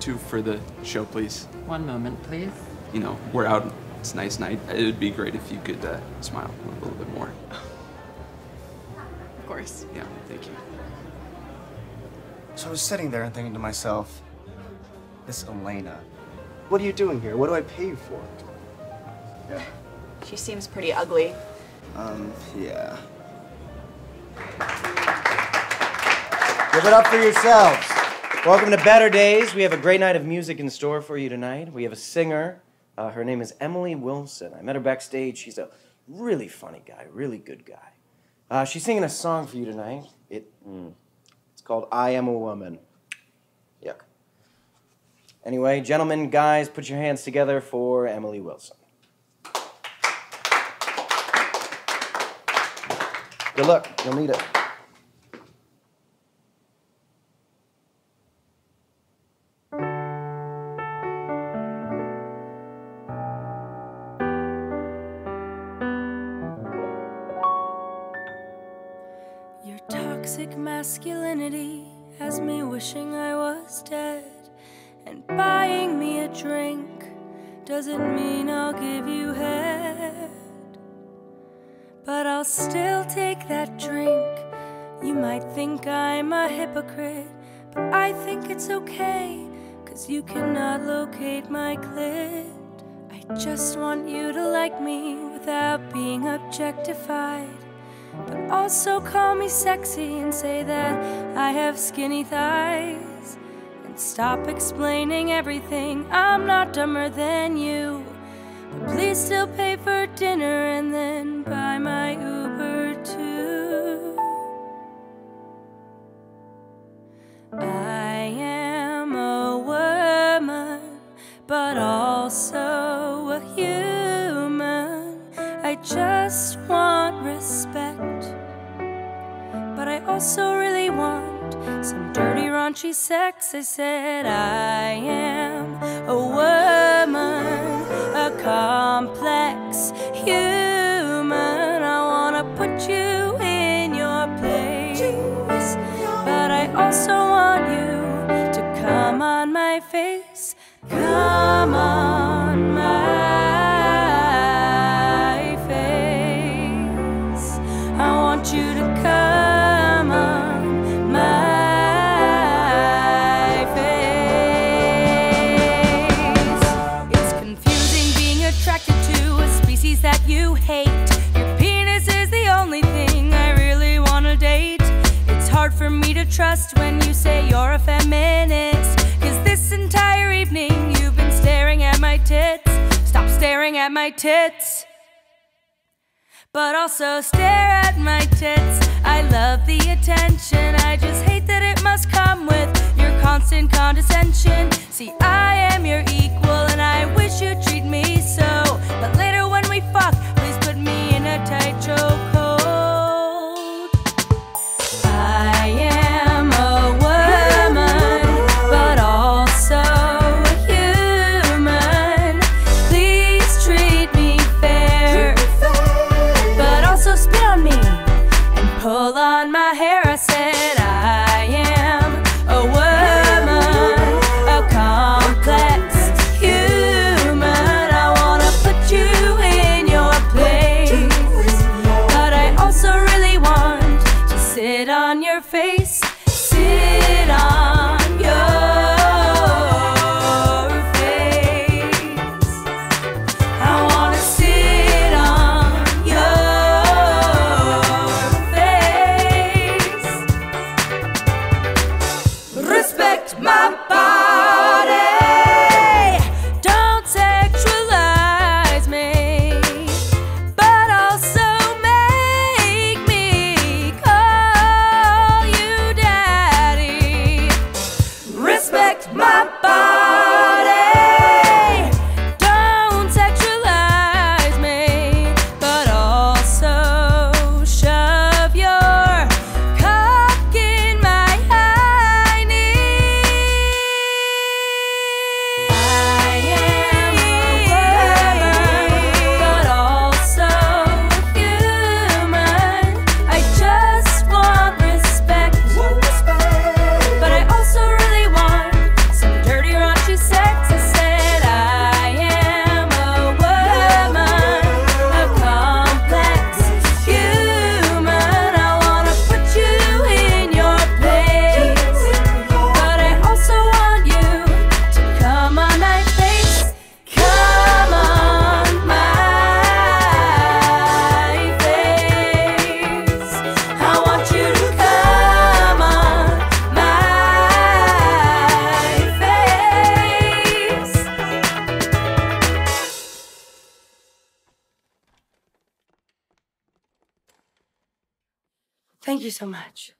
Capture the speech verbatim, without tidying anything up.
two for the show, please. One moment, please. You know, we're out. It's a nice night. It would be great if you could uh, smile a little bit more. Of course. Yeah, thank you. So I was sitting there and thinking to myself, this Elena, what are you doing here? What do I pay you for? Yeah. She seems pretty ugly. Um, yeah. Give it up for yourselves. Welcome to Better Days. We have a great night of music in store for you tonight. We have a singer. Uh, her name is Emily Wilson. I met her backstage. She's a really funny guy, really good guy. Uh, she's singing a song for you tonight. It, mm, it's called I Am a Woman. Yuck. Anyway, gentlemen, guys, put your hands together for Emily Wilson. Good luck. You'll need it. Your toxic masculinity has me wishing I was dead, and buying me a drink doesn't mean I'll give you head. But I'll still take that drink. You might think I'm a hypocrite, but I think it's okay, 'cause you cannot locate my clit. I just want you to like me without being objectified, but also call me sexy and say that I have skinny thighs. And stop explaining everything, I'm not dumber than you. But please still pay for dinner and then buy my Uber too. I am a woman, but also a human. I just want respect, but I also really want some dirty, raunchy sex. I said I am a woman, a complex human. I wanna put you in your place, but I also want you to come on my face. Come on my face. I want you to come on my face. That you hate. Your penis is the only thing I really wanna date. It's hard for me to trust when you say you're a feminist, 'cause this entire evening you've been staring at my tits. Stop staring at my tits, but also stare at my tits. I love the attention, I just hate that it must come with your constant condescension. See, I am your equal and I wish you'd treat me so, but later when we fuck, please put me in a tight chokehold. I am a woman, but also a human. Please treat me fair, but also spit on me and pull on my hair. I said I am a woman, Thank you so much.